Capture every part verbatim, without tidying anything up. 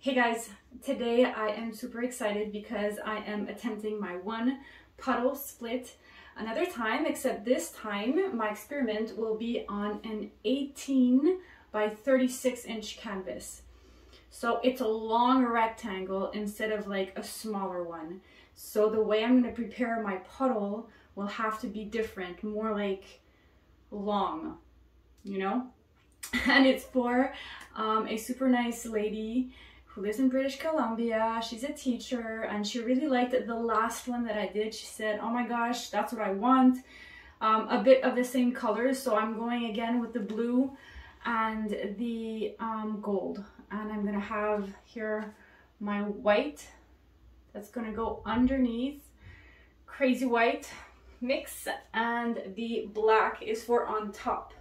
Hey guys, today I am super excited because I am attempting my one puddle split another time, except this time my experiment will be on an eighteen by thirty-six inch canvas. So it's a long rectangle instead of like a smaller one. So the way I'm going to prepare my puddle will have to be different, more like long, you know? And it's for um, a super nice lady who lives in British Columbia. She's a teacher and she really liked the last one that I did. She said, oh my gosh, that's what I want. Um, a bit of the same colors, so I'm going again with the blue and the um, gold. And I'm gonna have here my white that's gonna go underneath, crazy white mix, and the black is for on top.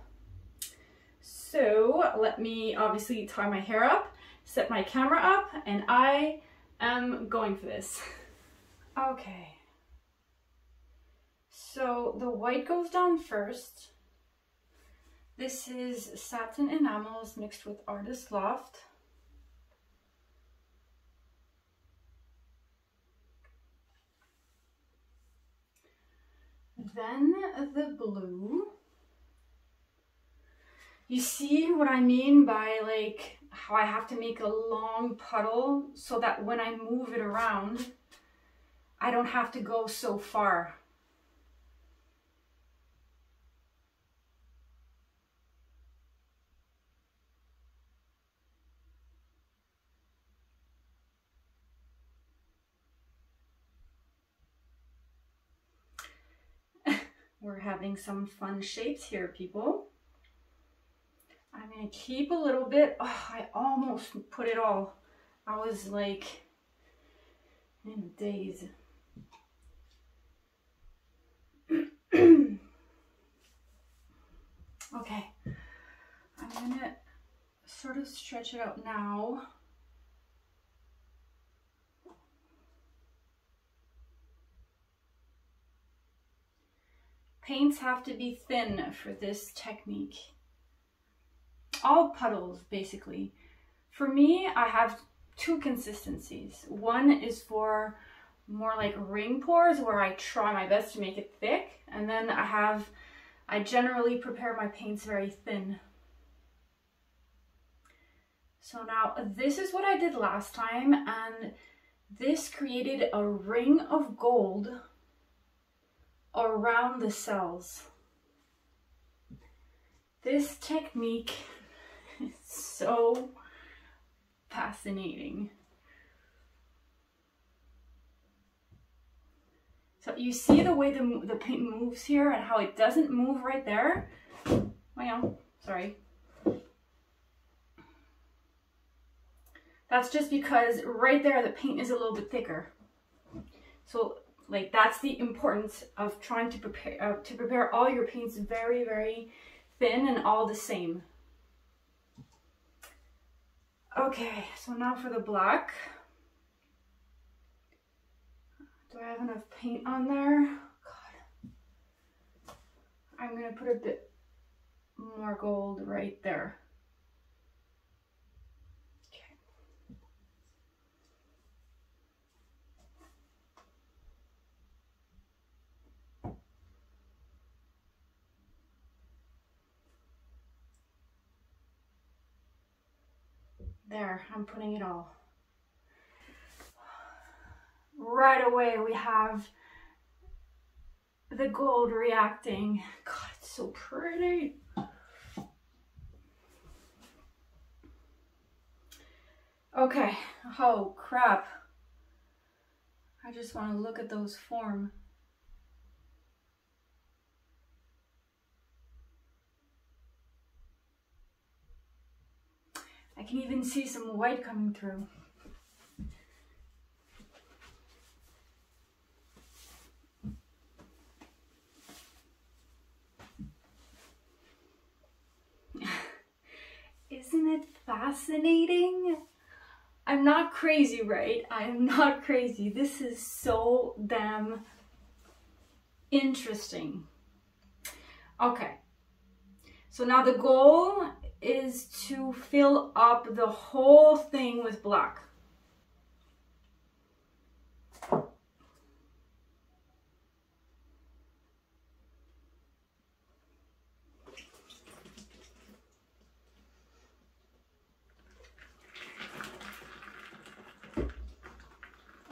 So let me obviously tie my hair up, set my camera up, and I am going for this. Okay. So the white goes down first. This is Satin Enamels mixed with Artist Loft. Then the blue. You see what I mean by like how I have to make a long puddle so that when I move it around, I don't have to go so far. We're having some fun shapes here, people. I'm gonna keep a little bit. Oh, I almost put it all. I was like in a daze. Okay, I'm gonna sort of stretch it out now. Paints have to be thin for this technique. All puddles, basically. For me, I have two consistencies. One is for more like ring pours where I try my best to make it thick, and then I have, I generally prepare my paints very thin. So now this is what I did last time, and this created a ring of gold around the cells. This technique is so fascinating. So you see the way the, the paint moves here and how it doesn't move right there? Well, sorry. That's just because right there the paint is a little bit thicker. So like that's the importance of trying to prepare, uh, to prepare all your paints very, very thin and all the same. Okay, so now for the black. Do I have enough paint on there? God. I'm gonna put a bit more gold right there. There, I'm putting it all. Right away we have the gold reacting. God, it's so pretty. Okay, oh crap. I just want to look at those form. I can even see some white coming through. Isn't it fascinating? I'm not crazy, right? I am not crazy. This is so damn interesting. Okay. So now the goal is to fill up the whole thing with black.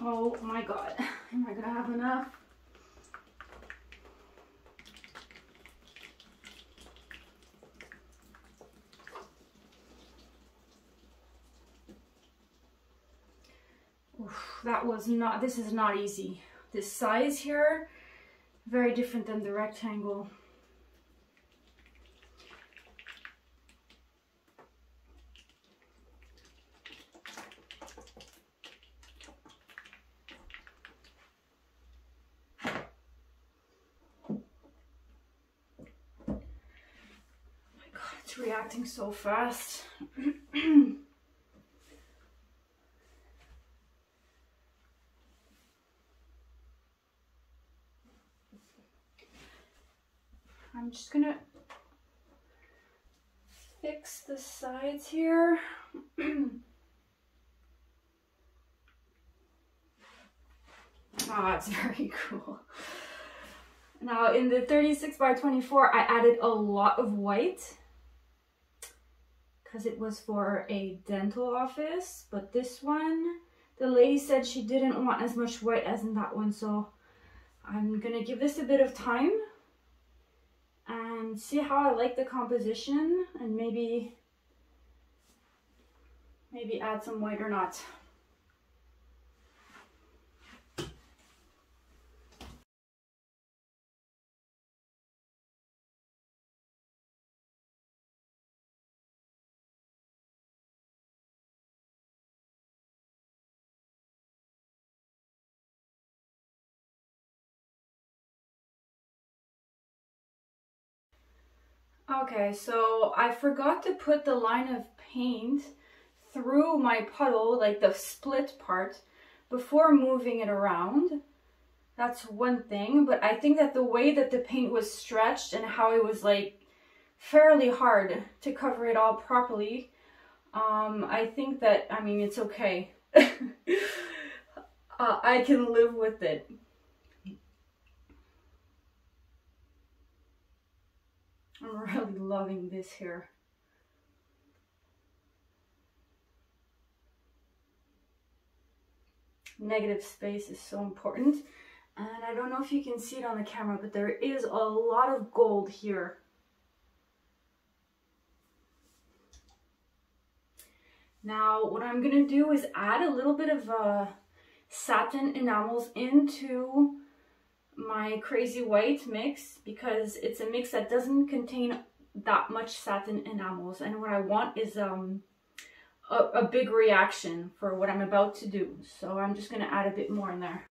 Oh my God, am I gonna have enough? Oof, that was not, this is not easy. This size here, very different than the rectangle. Reacting so fast. I'm just gonna fix the sides here. Ah, oh, it's very cool. Now in the thirty-six by twenty-four, I added a lot of white. It was for a dental office, but this one, the lady said she didn't want as much white as in that one, so I'm gonna give this a bit of time and see how I like the composition, and maybe maybe add some white or not. Okay, so I forgot to put the line of paint through my puddle, like the split part, before moving it around. That's one thing, but I think that the way that the paint was stretched and how it was like fairly hard to cover it all properly, um, I think that, I mean, it's okay. uh, I can live with it. I'm really loving this here. Negative space is so important. And I don't know if you can see it on the camera, but there is a lot of gold here. Now, what I'm gonna do is add a little bit of uh, satin enamels into my crazy white mix, because it's a mix that doesn't contain that much satin enamels, and what I want is um a, a big reaction for what I'm about to do, so I'm just gonna add a bit more in there.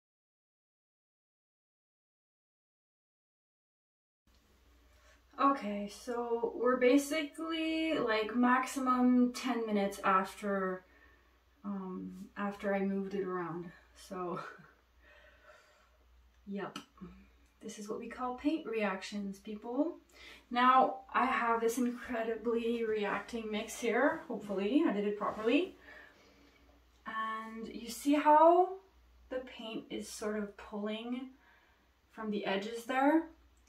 Okay, so we're basically like maximum ten minutes after um after I moved it around, so yep, this is what we call paint reactions, people. Now I have this incredibly reacting mix here. Hopefully I did it properly, and you see how the paint is sort of pulling from the edges there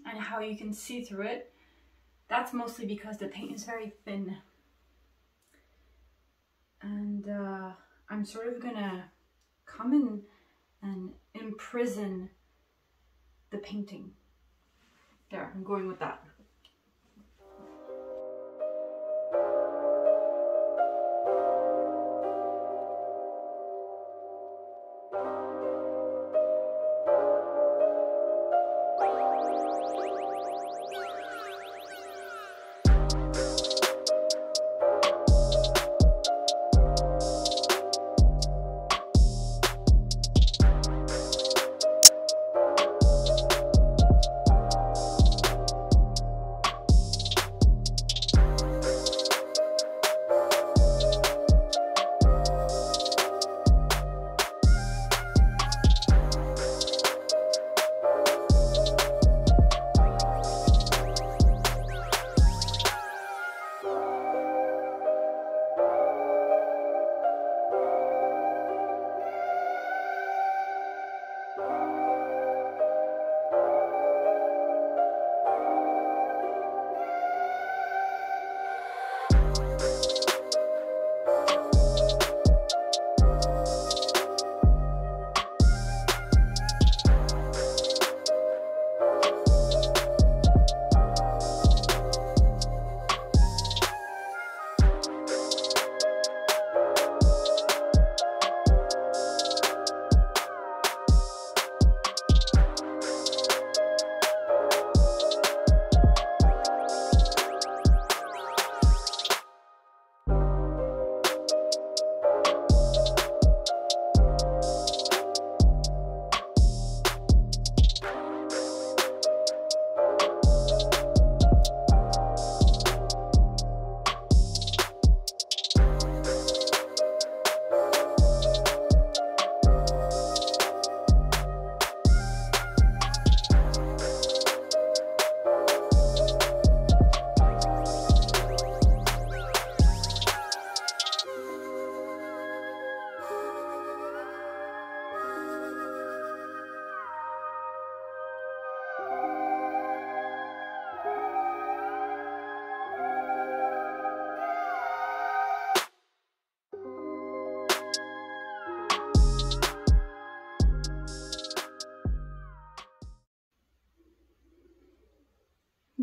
and how you can see through it. That's mostly because the paint is very thin, and uh, I'm sort of gonna come in and imprison the painting. There, I'm going with that.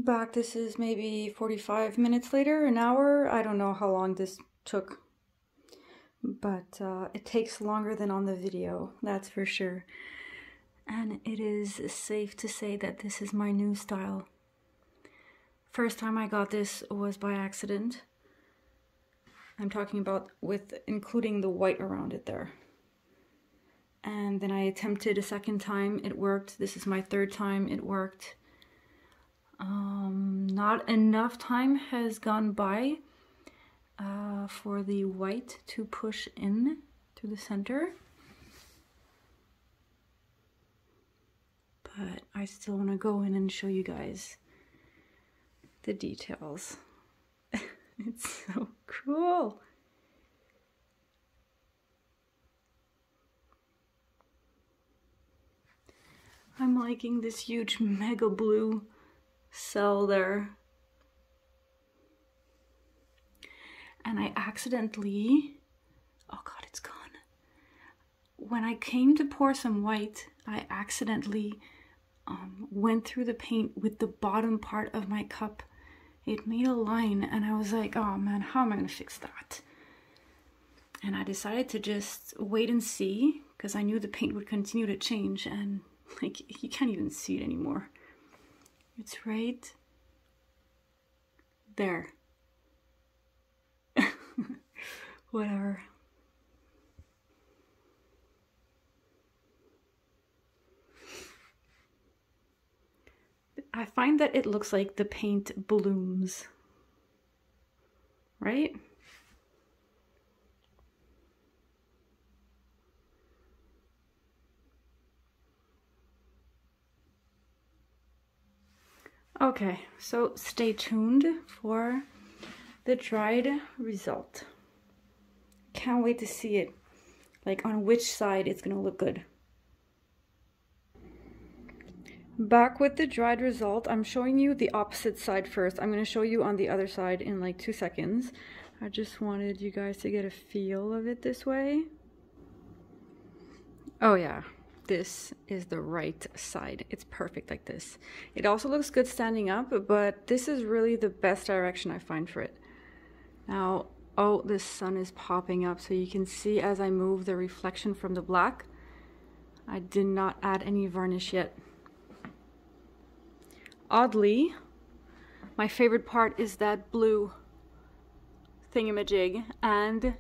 back. This is maybe forty-five minutes later, an hour. I don't know how long this took, but uh, it takes longer than on the video, that's for sure. And it is safe to say that this is my new style. First time I got this was by accident. I'm talking about with including the white around it there. And then I attempted a second time, it worked. This is my third time, it worked. Um, not enough time has gone by uh, for the white to push in to the center. But I still want to go in and show you guys the details. It's so cool. I'm liking this huge mega blue cell there. And I accidentally, oh god, it's gone. When I came to pour some white, I accidentally um, went through the paint with the bottom part of my cup. It made a line and I was like, oh man, how am I gonna fix that? And I decided to just wait and see, because I knew the paint would continue to change, and like, you can't even see it anymore. It's right there. Whatever. I find that it looks like the paint blooms, right? Okay, so stay tuned for the dried result. Can't wait to see it, like on which side it's gonna look good. Back with the dried result. I'm showing you the opposite side first. I'm gonna show you on the other side in like two seconds. I just wanted you guys to get a feel of it this way. Oh yeah. This is the right side. It's perfect like this. It also looks good standing up, but this is really the best direction I find for it. Now, oh, the sun is popping up, so you can see as I move the reflection from the black. I did not add any varnish yet. Oddly, my favorite part is that blue thingamajig and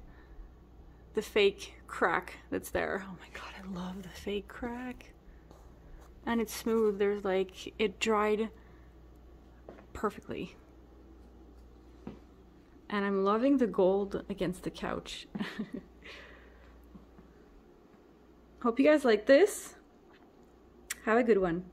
the fake crack that's there. Oh my god, I love the fake crack. And it's smooth. There's like, it dried perfectly. And I'm loving the gold against the couch. Hope you guys like this. Have a good one.